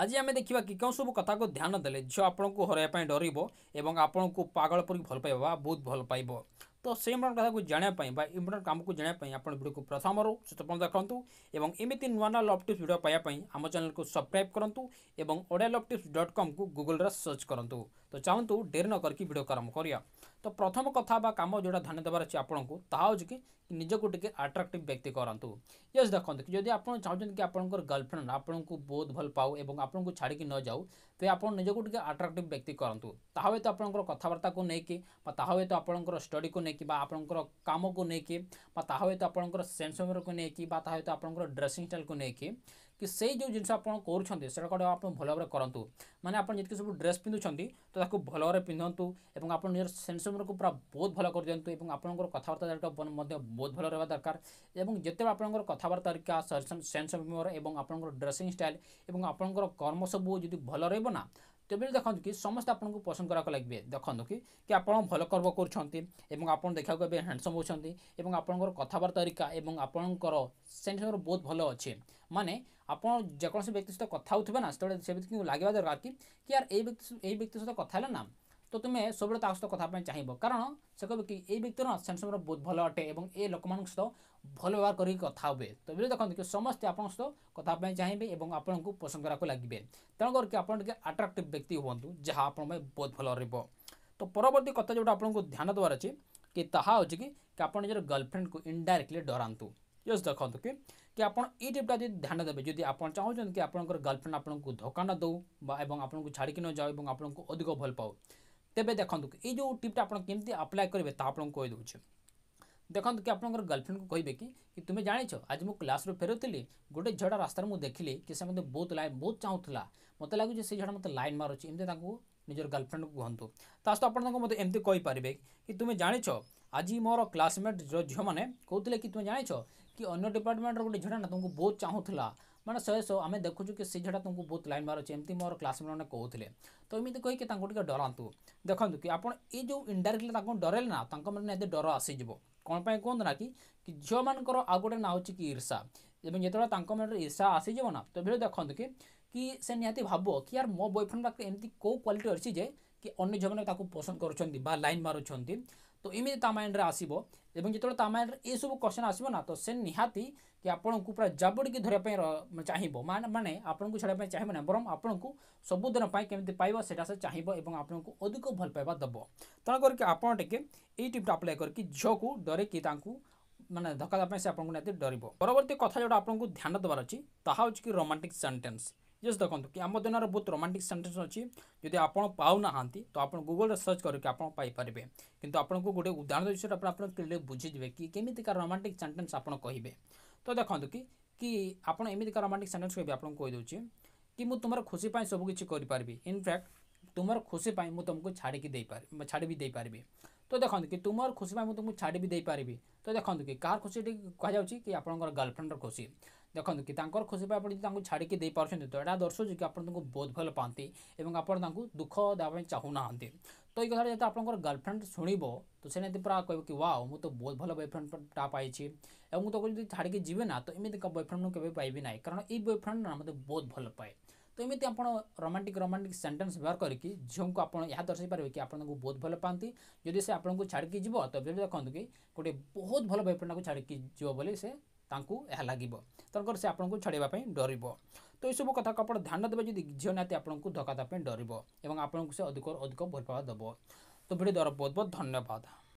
आज आम देखा कि क्यों सब कथा को ध्यान देले झी आपन को हरैया डर और आपन को पागल परी भल पाइबा बहुत भल पाइबो। तो से इम्पोर्टेन्ट कथा को जानापी इम्पोर्टेन्ट काम को जानापी आप वीडियो को प्रथम रू शेष पर्यंत देखूँ और एमती नुआ ना लव टिप्स वीडियो पाइबापी आम चैनल को सब्सक्राइब करूँ और odialovetips.com को गूगल सर्च करूँ। तो चाहूँ डेरी न करके वीडियो आरंभ करिया। तो प्रथम कथा बा काम जोड़ा ध्यान देवार अच्छे आपन को कि निजको टे आट्राक्टिव व्यक्ति करूँ। यस देखो कि जब आप चाहते कि आपंकर गर्लफ्रेंड आपन को बहुत भल पाओ और आपन को छाड़ी न जाऊ तो आप निजको टे आट्राक्टिव व्यक्ति करूँ। ताहे तो आपंकर कथबार्ता को लेकिन ताहे तो आपंकर स्टडी को लेकिन आपंकर काम को लेकिन ताहे तो आपंकर सेन्स को लेकिन ताहे तो आपंकर ड्रेसिंग स्टाइल को लेकिन कि से जो जिन आप करेटा आप भल भाव करूँ माने आप जितने सब ड्रेस पिंधुंट तो भल भाव पिंधतु और आप सेन्स को पूरा बहुत भल कर दिखाँ आपंकर कथबार्ता बहुत भल रहा दरकार जिते आपंकर कथबार्ता सेन्स आपंकर ड्रेसिंग स्टाइल और आपंकर कर्म सबू जो भल रहा तेज देखो कि समस्त आपन को पसंद कराक लगे। देखो कि आप भल कर्म कर देखा एवं हैंडसम होती आपंकर कथबार्ता और आपंकर सेन्स बहुत भल अच्छे माने आप जेकोसी व्यक्ति सहित कथ होते ना से व्यक्ति को लगे दरकार कि यार व्यक्ति सहित कथा है ना तो तुम्हें सब सहित कथापी चाहिए कारण से कह कि ये व्यक्ति ना सेन्स बहुत भल अटे और ये लोक मान सहित भल व्यवहार करी कथा हुए। तो भी देखते कि समस्त आप सहित कथापी चाहिए और आपन को पसंद कराक लगे तेणुकर कि आप आट्राक्टिव व्यक्ति हूँ जहाँ आप बहुत भल रहा। तो परवर्ती कथा जो आपको ध्यान देवार अच्छे कि ताहा कि आप निजर गर्लफ्रेंड को इनडायरेक्टली डरातु। यस देखो कि आप टिप्टा जो ध्यान देवे जब आप चाहूँ कि आपंकर गर्लफ्रेंड आपको धोखा न दो आपको छाड़िकी न जाओ और आपको अधिक भल पाओ तेज देखो कि जो टिप्टा आपमती आप्लाय करेंगे आपको कहीदे। देखो कि आप गर्लफ्रेंड को कहे कि तुम्हें जाच आज मुझे क्लास्रु फेरुली गोटे झड़ा रास्तार मुझे देखिली कि से मतलब बहुत चाहूला मत लगुच से झड़ा मतलब लाइन मारूँ एमती निजर गर्लफ्रेंड को कहतु ताकि आपको मतलब एमती कहींपर कि तुम्हें जाच आज मोर क्लासमेट झील मैंने कहते कि तुम्हें जाच कि अन्य डिपार्टमेंटर गोटे झड़ा ना तुमको बहुत चाहूला मैंने शहे शो आम देखु कि से झड़ा तुमको बहुत लाइन मार्च एमती मोर क्लासमेट मैंने कहते तो एमती कहीकि डरातु। देखो कि आप जो इनडायरेक्टली डरेले ना मैंने डर आसीज कौन पर कहते ना कि झील मानक आउ गोटे ना होची कि ईर्षा एवं जो मन ईर्षा आसीज ना तो भी देखो कि से निहाती भाव कि यार मो बॉयफ्रेंड पाखे एमती कौ क्वालिटी अच्छी जे कि अन्य झील मैंने पसंद कर लाइन मारूँ तो एमती माइंड आसो जो माइंड ये सब क्वेश्चन आसो ना तो से निहाती कि आपन को पूरा जबड़ी धरने चाहिए माने आपन को छाड़ापी चाहिए ना बरम आपन को सबुदिन केमती पाइबा से चाहिए और आपन को अधिक भल पाइबा दब तेनालीर कि आप टिप्टा आप्लाय करके झील को डर कि माने धक्का देवाई से आपको निहाती डर। परवर्ती कथा जो आपको ध्यान देवार अच्छी ताहा कि रोमांटिक सेंटेंस। यस देखो कि आम दुनिया बहुत रोमांटिक सेंटेंस अच्छी जब आप पाऊना तो आप गूगल सर्च करके आप पाइपे किंतु आपन को गोटे उदाहरण विषय क्लियर बुझीजे कि केमिति का रोमांटिक सेंटेंस आप कहे। तो देखो कि आप एमती का रोमांटिक सेंटेंस कह आपको कहीदे कि मुझ तुम खुशी सबकि करें इनफैक्ट तुम खुशी मुझे तुमको छाड़ भी दे पारि। तो देखो कि तुम खुशी तुमको छाड़ भी दे पारि। तो देखो कि कार खुशी कहुच्ची कि आपंकर गर्लफ्रेंडर खुशी देखो कि खुशी आपको छाड़िकी दे पार्टी तो यहाँ दर्शाऊँ कि आप बहुत भल पाती दुख देवाई चाहूना तो ये कथा जो आपंकर गर्लफ्रेंड शुणव तो से पूरा कह कि वाओ मुझे तो बहुत भल बॉयफ्रेंडा पाई और मुझे छाड़िकी जी ना तो एमती बॉयफ्रेंड को पाइबी ना कारण ये बॉयफ्रेंड ना मतलब बहुत भल पाए। तो एमती आप रोमांटिक सेंटेंस व्यवहार करके झील को आप दर्शाई पारे कि आप बहुत भल पाती जदि से आपको छाड़िकी जी तो देखो कि गोटे बहुत भल बॉयफ्रेंड को छाड़िकी जी से लगे तेनालीर से आपको छाड़ापी डर। तो यू कथा को आप ध्यान देवे जब झील निहाती आपको धक्का देवाई डर और आपको से अधिक भल पाइबा दब। तो भिडियो द्वारा बहुत बहुत धन्यवाद।